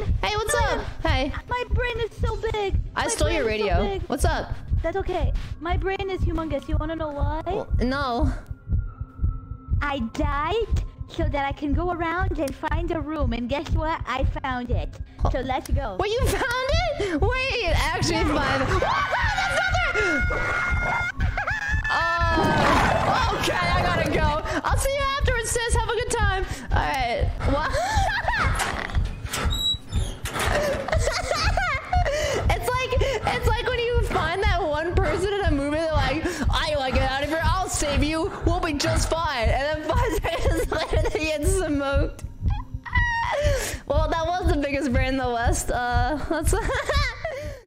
Hey, what's up? Hey. My brain is so big. I stole your radio. What's up? That's okay. My brain is humongous. You want to know why? Well, no. I died so that I can go around and find a room. And guess what? I found it. Oh. So let's go. Wait, you found it? Wait, actually yeah. Find it. Oh, okay, I gotta go. I'll see you afterwards, sis. Have a good time. All right. What? It's like when you find that one person in a movie, they're like, I want to get out of here. I'll save you. We'll be just fine. And then 5 seconds later, they get smoked. Well, that was the biggest brain in the West. Let's.